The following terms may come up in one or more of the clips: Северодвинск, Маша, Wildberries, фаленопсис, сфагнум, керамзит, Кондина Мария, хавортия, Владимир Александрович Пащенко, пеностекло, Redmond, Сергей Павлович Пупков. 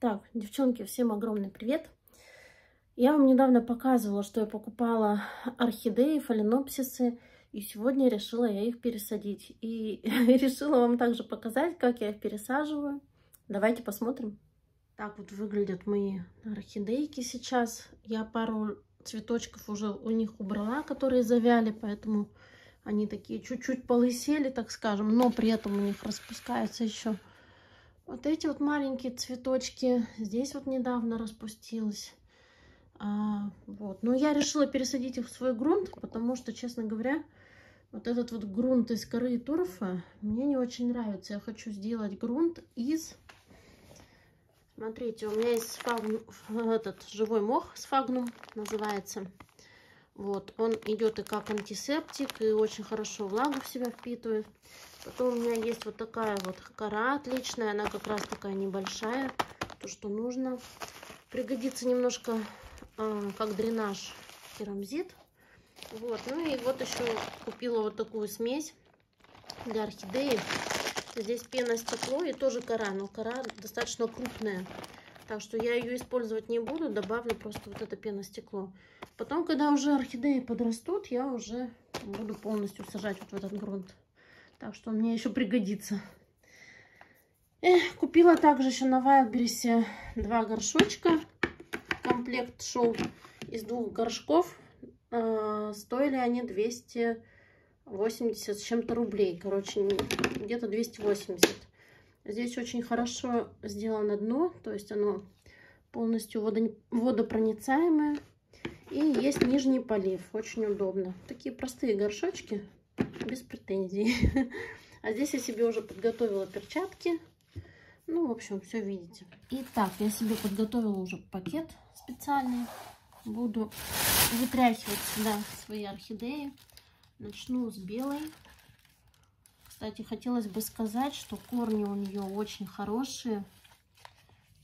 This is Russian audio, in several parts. Так, девчонки, всем огромный привет! Я вам недавно показывала, что я покупала орхидеи, фаленопсисы, и сегодня решила я их пересадить. И решила вам также показать, как я их пересаживаю. Давайте посмотрим. Так вот выглядят мои орхидейки сейчас. Я пару цветочков уже у них убрала, которые завяли, поэтому они такие чуть-чуть полысели, так скажем, но при этом у них распускаются еще вот эти вот маленькие цветочки. Здесь вот недавно распустилась. Вот. Но я решила пересадить их в свой грунт, потому что, честно говоря, вот этот вот грунт из коры и торфа мне не очень нравится. Я хочу сделать грунт из... Смотрите, у меня есть сфагнум, этот живой мох, сфагнум называется. Вот, он идет и как антисептик, и очень хорошо влагу в себя впитывает. Потом у меня есть вот такая вот кора отличная, она как раз такая небольшая, то, что нужно. Пригодится немножко как дренаж керамзит. Вот, ну и вот еще купила вот такую смесь для орхидеи. Здесь пена, стекло и тоже кора, но кора достаточно крупная. Так что я ее использовать не буду, добавлю просто вот это пеностекло. Потом, когда уже орхидеи подрастут, я уже буду полностью сажать вот в этот грунт. Так что он мне еще пригодится. Купила также еще на Wildberries 2 горшочка. Комплект шел из 2 горшков. Стоили они 280 с чем-то рублей. Короче, где-то 280. Здесь очень хорошо сделано дно, то есть оно полностью водопроницаемое. И есть нижний полив, очень удобно. Такие простые горшочки, без претензий. А здесь я себе уже подготовила перчатки. Ну, в общем, все видите. Итак, я себе подготовила уже пакет специальный. Буду вытряхивать сюда свои орхидеи. Начну с белой. Кстати, хотелось бы сказать, что корни у нее очень хорошие.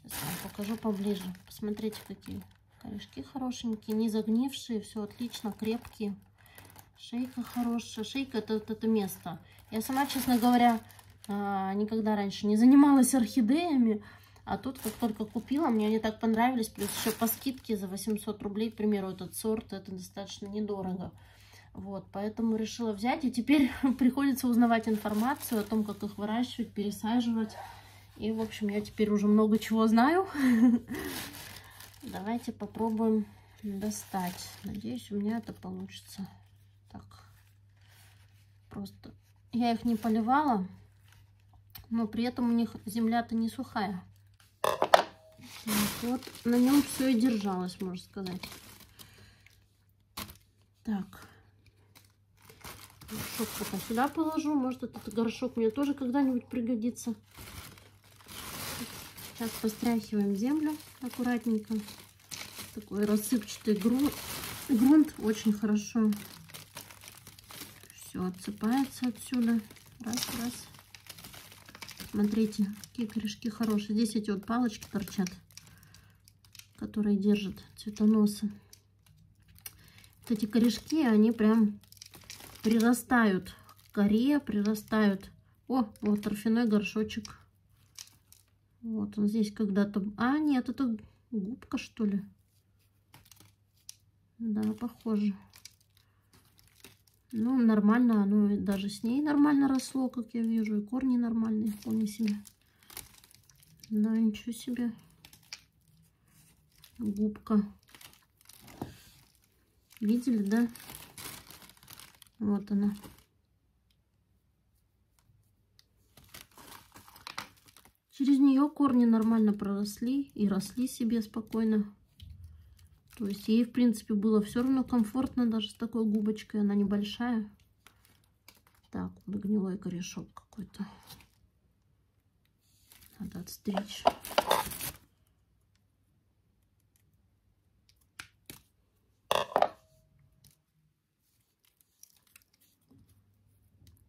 Сейчас вам покажу поближе. Посмотрите, какие корешки хорошенькие, не загнившие, все отлично, крепкие. Шейка хорошая. Шейка — это место. Я сама, честно говоря, никогда раньше не занималась орхидеями. А тут, как только купила, мне они так понравились. Плюс еще по скидке за 800 рублей, к примеру, этот сорт. Это достаточно недорого. Вот, поэтому решила взять. И теперь приходится узнавать информацию о том, как их выращивать, пересаживать. И, в общем, я теперь уже много чего знаю. Давайте попробуем достать. Надеюсь, у меня это получится. Так, просто я их не поливала, но при этом у них земля-то не сухая. Вот, на нем все и держалось, можно сказать. Так. Горшок пока сюда положу. Может, этот горшок мне тоже когда-нибудь пригодится. Сейчас постряхиваем землю аккуратненько. Такой рассыпчатый грунт. Очень хорошо все отсыпается отсюда. Раз, раз. Смотрите, какие корешки хорошие. Здесь эти вот палочки торчат, которые держат цветоносы. Вот эти корешки, они прям... прирастают к коре, прирастают. О, вот торфяной горшочек. Вот он здесь когда-то... А, нет, это губка, что ли? Да, похоже. Ну, нормально оно, даже с ней нормально росло, как я вижу. И корни нормальные, вполне себе. Да, ничего себе. Губка. Видели, да? Вот она. Через нее корни нормально проросли и росли себе спокойно. То есть ей, в принципе, было все равно комфортно даже с такой губочкой. Она небольшая. Так, вот гнилой корешок какой-то. Надо отстричь.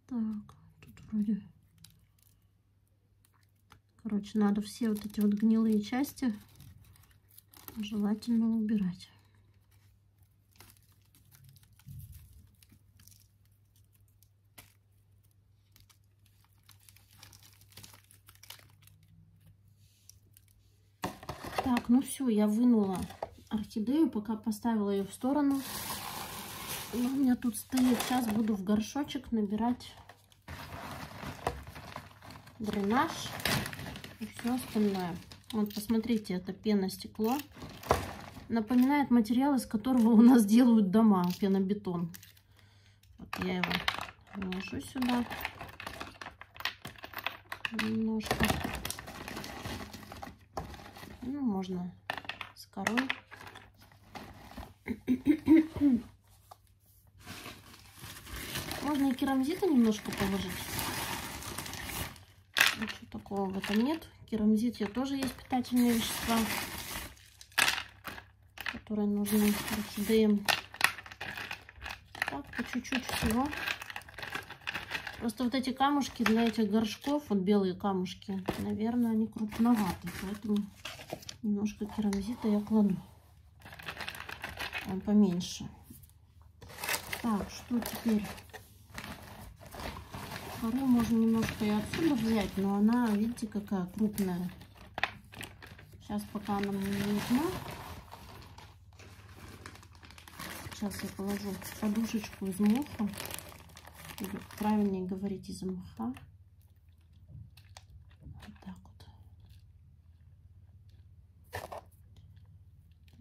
Так, тут вроде... Короче, надо все вот эти вот гнилые части желательно убирать. Так, ну все, я вынула орхидею, пока поставила ее в сторону. И у меня тут стоит, сейчас буду в горшочек набирать дренаж и все остальное. Вот, посмотрите, это пеностекло. Напоминает материал, из которого у нас делают дома, пенобетон. Вот я его вложу сюда. Немножко. Ну, можно с корой. Можно и керамзита немножко положить. Ничего такого в этом нет. Керамзит, я тоже есть питательные вещества, которые нужны орхидеям. Так, по чуть-чуть всего. Просто вот эти камушки для этих горшков, вот белые камушки, наверное, они крупноваты, поэтому немножко керамзита я кладу. Он поменьше. Так, что теперь? Кору можно немножко и отсюда взять, но она, видите, какая крупная. Сейчас пока она мне не нужна. Сейчас я положу подушечку из муха. Или правильнее говорить, из мха. Вот так вот.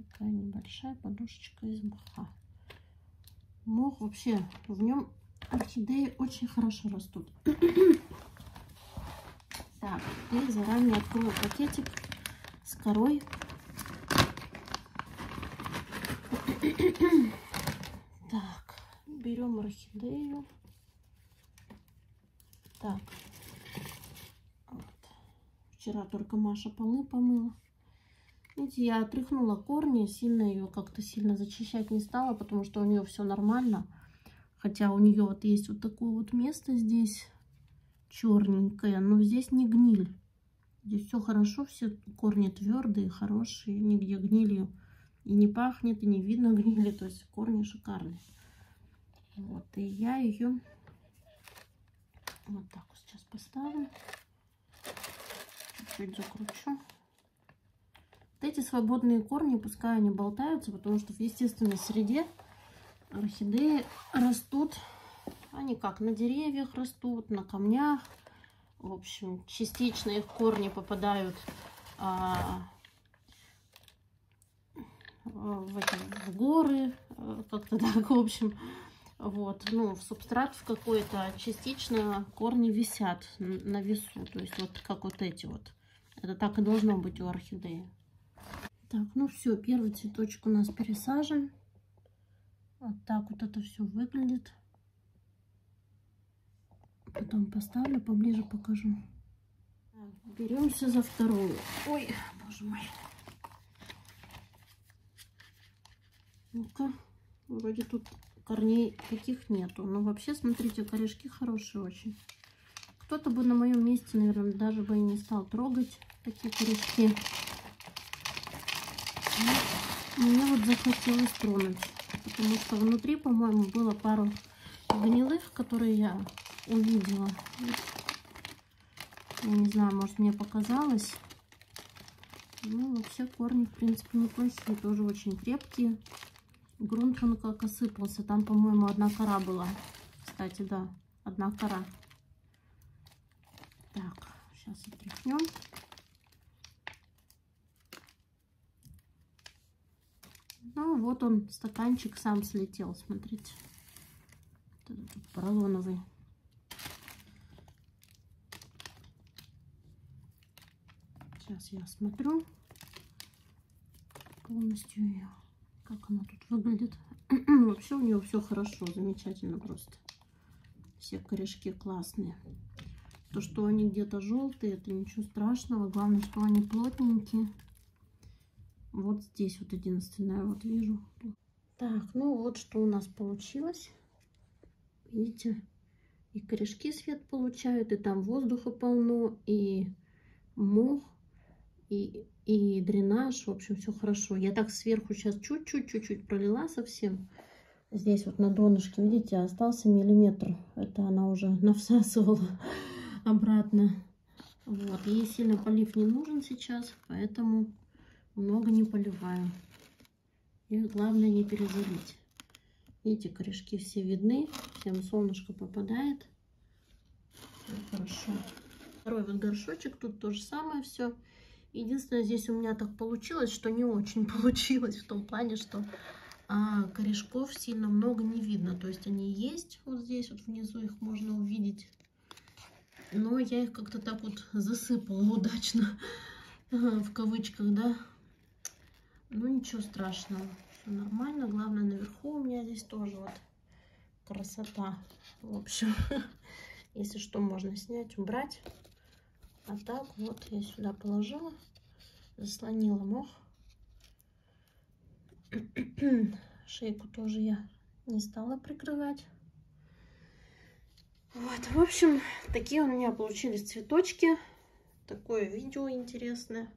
Такая небольшая подушечка из мха. Мох вообще, в нем орхидеи очень хорошо растут. Так, теперь заранее открою пакетик с корой. Так, берем орхидею. Так, вот. Вчера только Маша полы помыла. Видите, я отряхнула корни, сильно ее как-то сильно зачищать не стала, потому что у нее все нормально. Хотя у нее вот есть вот такое вот место здесь черненькое, но здесь не гниль. Здесь все хорошо, все корни твердые, хорошие, нигде гнилью и не пахнет, и не видно гнили, то есть корни шикарные. Вот, и я ее вот так вот сейчас поставлю. Чуть-чуть закручу. Вот эти свободные корни, пускай они болтаются, потому что в естественной среде орхидеи растут. Они как на деревьях растут, на камнях. В общем, частично их корни попадают в горы, как-то так, в общем. Вот, ну, в субстрат в какой-то, частично корни висят на весу, то есть вот как вот эти вот. Это так и должно быть у орхидеи. Так, ну все, первый цветочек у нас пересажен. Вот так вот это все выглядит. Потом поставлю, поближе покажу. Беремся за вторую. Ой, боже мой. Ну-ка, вроде тут корней таких нету. Но вообще, смотрите, корешки хорошие очень. Кто-то бы на моем месте, наверное, даже бы и не стал трогать такие корешки. Но мне вот захотелось тронуть. Потому что внутри, по-моему, было пару гнилых, которые я увидела. Я не знаю, может, мне показалось. Ну, вообще корни, в принципе, неплохие. Тоже очень крепкие. Грунт он как осыпался. Там, по-моему, одна кора была. Кстати, да, одна кора. Так, сейчас отряхнем. Ну, вот он, стаканчик сам слетел, смотрите. Вот этот поролоновый. Сейчас я смотрю полностью ее. Как она тут выглядит. Вообще у нее все хорошо, замечательно просто. Все корешки классные. То, что они где-то желтые, это ничего страшного. Главное, что они плотненькие. Вот здесь вот единственное, вот вижу. Так, ну вот что у нас получилось. Видите, и корешки свет получают, и там воздуха полно, и мох, и дренаж, в общем, все хорошо. Я так сверху сейчас чуть-чуть пролила совсем. Здесь вот на донышке, видите, остался миллиметр. Это она уже навсасывала обратно. Вот, ей сильно полив не нужен сейчас, поэтому много не поливаю. И главное не перезалить. Видите, корешки все видны, всем солнышко попадает. Хорошо. Второй вот горшочек, тут то же самое все. Единственное, здесь у меня так получилось, что не очень получилось, в том плане, что корешков сильно много не видно. То есть они есть вот здесь, вот внизу их можно увидеть. Но я их как-то так вот засыпала удачно, в кавычках, да. Ну ничего страшного, все нормально. Главное, наверху у меня здесь тоже вот красота. В общем, если что, можно снять, убрать. А так вот я сюда положила, заслонила мох. Шейку тоже я не стала прикрывать. Вот, в общем, такие у меня получились цветочки. Такое видео интересное.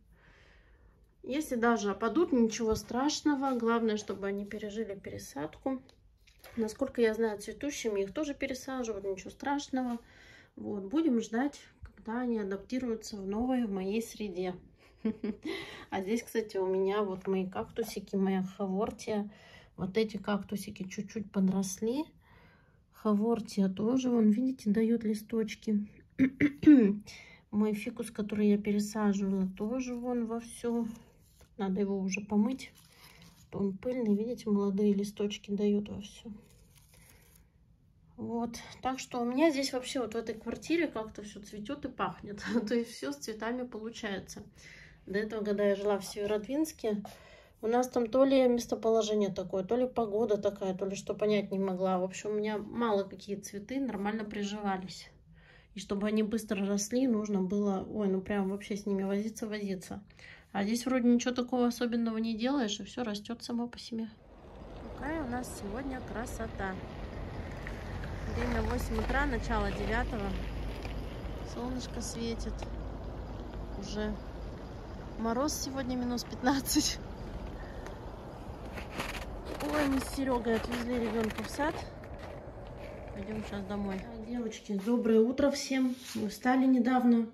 Если даже опадут, ничего страшного. Главное, чтобы они пережили пересадку. Насколько я знаю, цветущими их тоже пересаживают, ничего страшного. Вот, будем ждать, когда они адаптируются в новой, в моей среде. А здесь, кстати, у меня вот мои кактусики, моя хавортия. Вот эти кактусики чуть-чуть подросли. Хавортия тоже, вон, видите, дает листочки. Мой фикус, который я пересаживала, тоже вон вовсю. Надо его уже помыть. Он пыльный, видите, молодые листочки дают вовсю. Вот, так что у меня здесь вообще вот в этой квартире как-то все цветет и пахнет. То есть все с цветами получается. До этого, когда я жила в Северодвинске, у нас там то ли местоположение такое, то ли погода такая, то ли что, понять не могла. В общем, у меня мало какие цветы нормально приживались. И чтобы они быстро росли, нужно было, ой, ну прям вообще с ними возиться. А здесь вроде ничего такого особенного не делаешь, и все растет само по себе. Какая у нас сегодня красота. Время 8 утра, начало 9. Солнышко светит. Уже мороз сегодня минус 15. Ой, мы с Серегой отвезли ребенка в сад. Пойдем сейчас домой. Девочки, доброе утро всем. Мы встали недавно.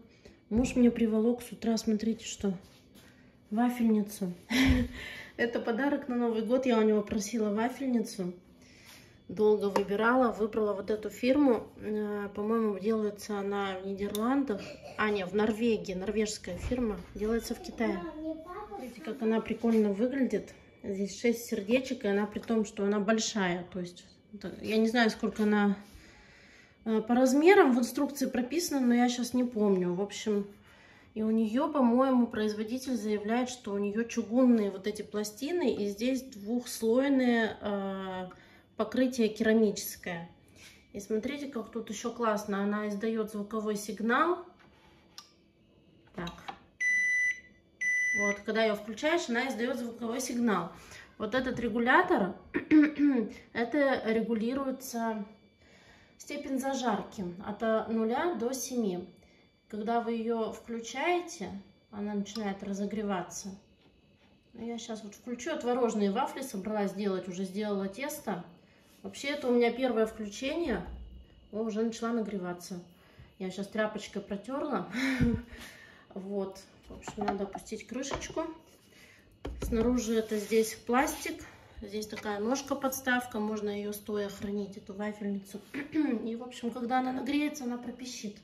Муж мне приволок с утра, смотрите, что. Вафельницу. Это подарок на Новый год. Я у него просила вафельницу. Долго выбирала. Выбрала вот эту фирму. По-моему, делается она в Нидерландах. А, нет, в Норвегии. Норвежская фирма. Делается в Китае. Видите, как она прикольно выглядит. Здесь 6 сердечек, и она при том, что она большая. То есть, я не знаю, сколько она по размерам в инструкции прописана, но я сейчас не помню. В общем, и у нее, по-моему, производитель заявляет, что у нее чугунные вот эти пластины, и здесь двухслойное покрытие керамическое. И смотрите, как тут еще классно. Она издает звуковой сигнал. Так. Вот, когда ее включаешь, она издает звуковой сигнал. Вот этот регулятор, это регулируется степень зажарки от 0 до 7. Когда вы ее включаете, она начинает разогреваться. Я сейчас вот включу, отворожные вафли собралась делать, уже сделала тесто. Вообще, это у меня первое включение, уже начала нагреваться. Я сейчас тряпочкой протерла. Вот. В общем, надо опустить крышечку. Снаружи это здесь пластик. Здесь такая ножка-подставка. Можно ее стоя хранить, эту вафельницу. И, в общем, когда она нагреется, она пропищит.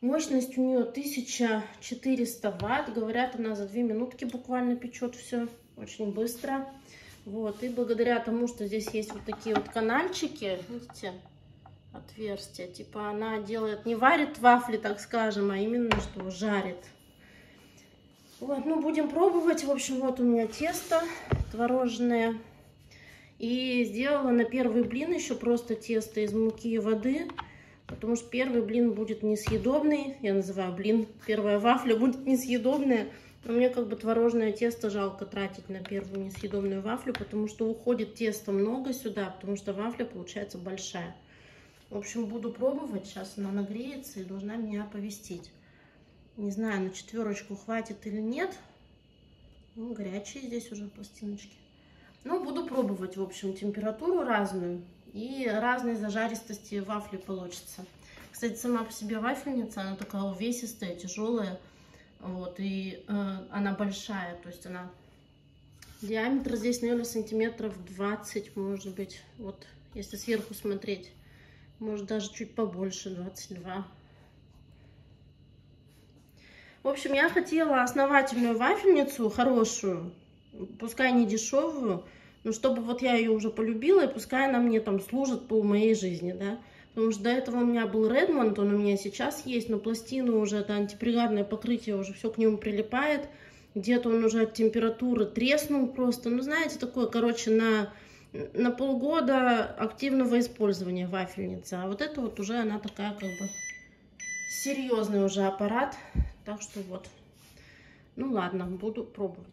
Мощность у нее 1400 Вт. Говорят, она за 2 минутки буквально печет все. Очень быстро. Вот. И благодаря тому, что здесь есть вот такие вот канальчики, видите, отверстие, типа она делает, не варит вафли, так скажем, а именно что жарит. Вот, ну будем пробовать. В общем, вот у меня тесто творожное, и сделала на первый блин еще просто тесто из муки и воды, потому что первый блин будет несъедобный, я называю блин, первая вафля будет несъедобная, но мне как бы творожное тесто жалко тратить на первую несъедобную вафлю, потому что уходит тесто много сюда, потому что вафля получается большая. В общем, буду пробовать. Сейчас она нагреется и должна меня оповестить. Не знаю, на 4 хватит или нет. Ну, горячие здесь уже пластиночки. Но буду пробовать, в общем, температуру разную. И разной зажаристости вафли получится. Кстати, сама по себе вафельница, она такая увесистая, тяжелая. Вот, и она большая, то есть она... Диаметр здесь, наверное, сантиметров 20, может быть. Вот, если сверху смотреть, может, даже чуть побольше, 22. В общем, я хотела основательную вафельницу, хорошую, пускай не дешевую, но чтобы вот я ее уже полюбила, и пускай она мне там служит по моей жизни, да. Потому что до этого у меня был Redmond, он у меня сейчас есть, но пластины уже, это антипригарное покрытие, уже все к нему прилипает. Где-то он уже от температуры треснул просто. Ну, знаете, такое, короче, на полгода активного использования вафельница. А вот это вот уже она такая, как бы, серьезный уже аппарат. Так что вот. Ну, ладно, буду пробовать.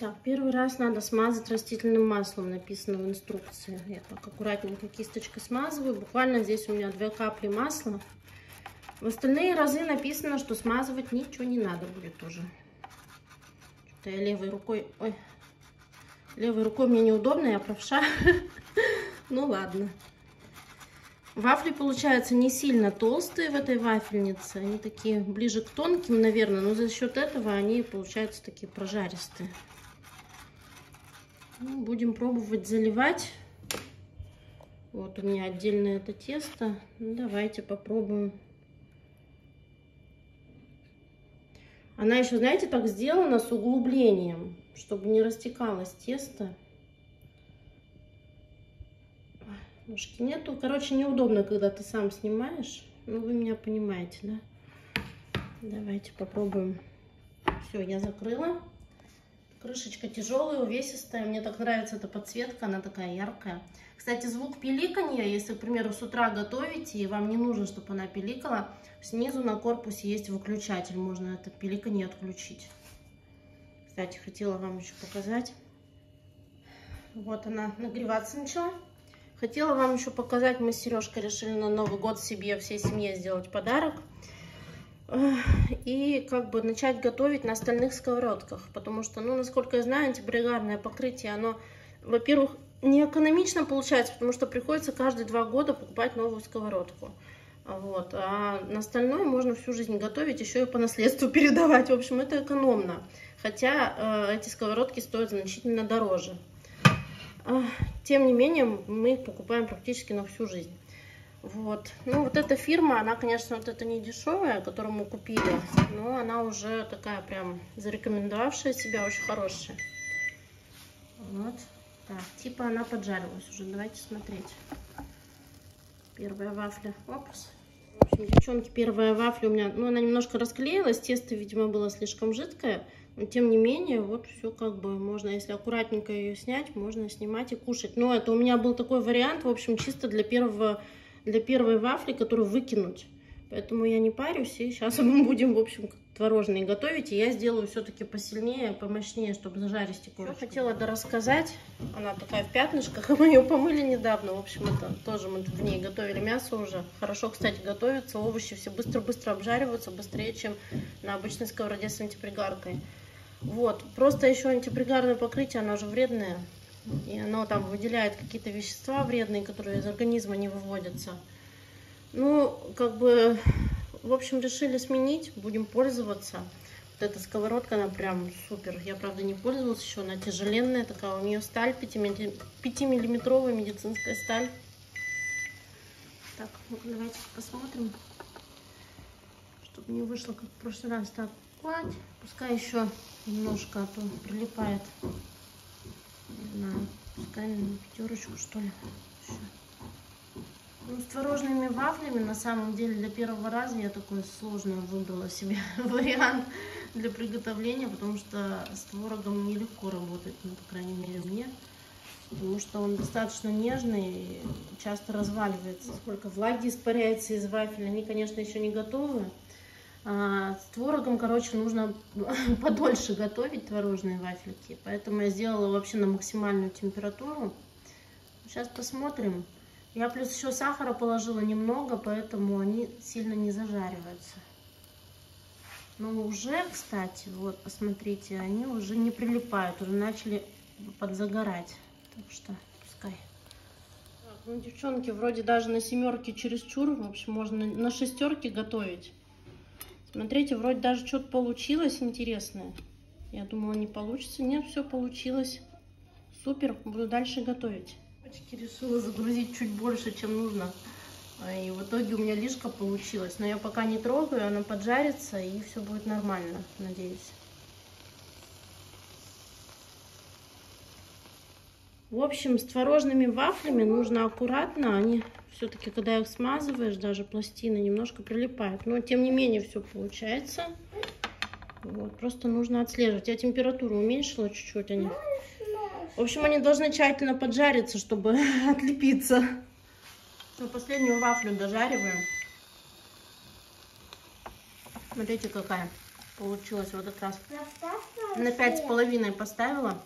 Так, первый раз надо смазать растительным маслом, написано в инструкции. Я так аккуратненько кисточкой смазываю. Буквально здесь у меня 2 капли масла. В остальные разы написано, что смазывать ничего не надо будет уже. Что-то я левой рукой... Ой, левой рукой мне неудобно, я правша. Ну ладно. Вафли получаются не сильно толстые в этой вафельнице. Они такие ближе к тонким, наверное, но за счет этого они получаются такие прожаристые. Ну, будем пробовать заливать. Вот у меня отдельно это тесто. Ну, давайте попробуем. Она еще, знаете, так сделана с углублением, чтобы не растекалось тесто. Ножки нету. Короче, неудобно, когда ты сам снимаешь. Ну, вы меня понимаете, да? Давайте попробуем. Все, я закрыла. Крышечка тяжелая, увесистая. Мне так нравится эта подсветка, она такая яркая. Кстати, звук пиликанья, если, к примеру, с утра готовите, и вам не нужно, чтобы она пиликала, снизу на корпусе есть выключатель, можно это пиликанье отключить. Кстати, хотела вам еще показать. Вот она нагреваться начала. Хотела вам еще показать, мы с Сережкой решили на Новый год себе, всей семье сделать подарок. И как бы начать готовить на стальных сковородках, потому что, ну, насколько я знаю, антипригарное покрытие, оно, во-первых, не экономично получается, потому что приходится каждые 2 года покупать новую сковородку, вот, а на стальной можно всю жизнь готовить, еще и по наследству передавать, в общем, это экономно, хотя эти сковородки стоят значительно дороже, тем не менее, мы их покупаем практически на всю жизнь. Вот. Ну, вот эта фирма, она, конечно, вот эта не дешевая, которую мы купили, но она уже такая прям зарекомендовавшая себя, очень хорошая. Вот. Так, типа она поджарилась уже. Давайте смотреть. Первая вафля. Опс. В общем, девчонки, первая вафля у меня, ну, она немножко расклеилась, тесто, видимо, было слишком жидкое, но, тем не менее, вот все как бы можно, если аккуратненько ее снять, можно снимать и кушать. Но это у меня был такой вариант, в общем, чисто для первой вафли, которую выкинуть. Поэтому я не парюсь, и сейчас мы будем, в общем, творожные готовить. И я сделаю все-таки посильнее, помощнее, чтобы зажарить корочку. Что хотела дорассказать. Она такая в пятнышках, мы ее помыли недавно. В общем, это тоже мы в ней готовили мясо уже. Хорошо, кстати, готовится. Овощи все быстро-быстро обжариваются, быстрее, чем на обычной сковороде с антипригаркой. Вот. Просто еще антипригарное покрытие, оно же вредное. И оно там выделяет какие-то вещества вредные, которые из организма не выводятся. Ну, как бы, в общем, решили сменить, будем пользоваться. Вот эта сковородка, она прям супер. Я, правда, не пользовалась еще, она тяжеленная такая. У нее сталь 5-миллиметровая, медицинская сталь. Так, ну, давайте посмотрим, чтобы не вышло, как в прошлый раз. Так, кладь, пускай еще немножко, а то прилипает. На, пускай на 5, что ли. Ну, с творожными вафлями, на самом деле, для первого раза я такой сложный выбрала себе вариант для приготовления, потому что с творогом нелегко работать, ну, по крайней мере, мне, потому что он достаточно нежный и часто разваливается. Сколько влаги испаряется из вафеля, они, конечно, еще не готовы. А с творогом, короче, нужно подольше готовить творожные вафельки, поэтому я сделала вообще на максимальную температуру. Сейчас посмотрим. Я плюс еще сахара положила немного, поэтому они сильно не зажариваются. Но уже, кстати, вот, посмотрите, они уже не прилипают, уже начали подзагорать. Так что, пускай. Так, ну, девчонки, вроде даже на 7 чересчур, в общем, можно на 6 готовить. Смотрите, вроде даже что-то получилось интересное. Я думала, не получится. Нет, все получилось. Супер, буду дальше готовить. Решила загрузить чуть больше, чем нужно. И в итоге у меня лишка получилась. Но я пока не трогаю, она поджарится, и все будет нормально, надеюсь. В общем, с творожными вафлями нужно аккуратно. Они все-таки, когда их смазываешь, даже пластины немножко прилипают. Но, тем не менее, все получается. Вот, просто нужно отслеживать. Я температуру уменьшила чуть-чуть. В общем, они должны тщательно поджариться, чтобы отлепиться. Но последнюю вафлю дожариваем. Смотрите, какая получилась в этот раз. На 5,5 поставила.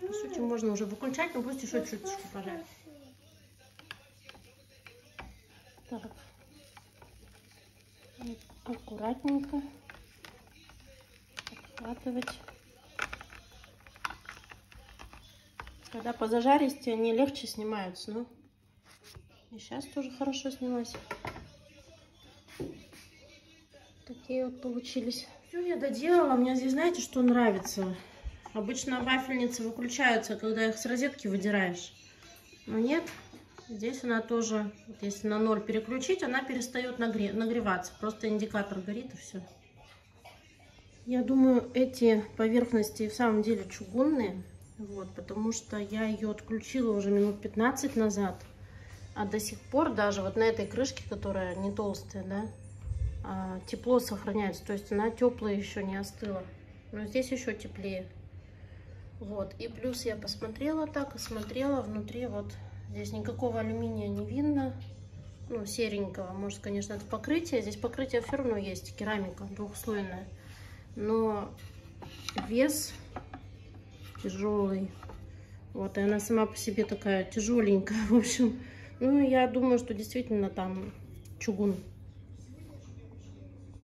По сути, можно уже выключать, но пусть еще чуточку пожарится. Так. Аккуратненько обхватывать. Когда позажарите, они легче снимаются. Ну, и сейчас тоже хорошо снялась. Такие вот получились. Все, я доделала. Мне здесь, знаете, что нравится? Обычно вафельницы выключаются, когда их с розетки выдираешь. Но нет, здесь она тоже, вот если на 0 переключить, она перестает нагреваться. Просто индикатор горит, и все. Я думаю, эти поверхности в самом деле чугунные. Вот, потому что я ее отключила уже минут 15 назад. А до сих пор даже вот на этой крышке, которая не толстая, да, тепло сохраняется. То есть она теплая еще не остыла. Но здесь еще теплее. Вот, и плюс я посмотрела так и смотрела, внутри вот здесь никакого алюминия не видно, ну, серенького, может, конечно, это покрытие, здесь покрытие все равно есть, керамика двухслойная, но вес тяжелый, вот, и она сама по себе такая тяжеленькая, в общем, ну, я думаю, что действительно там чугун.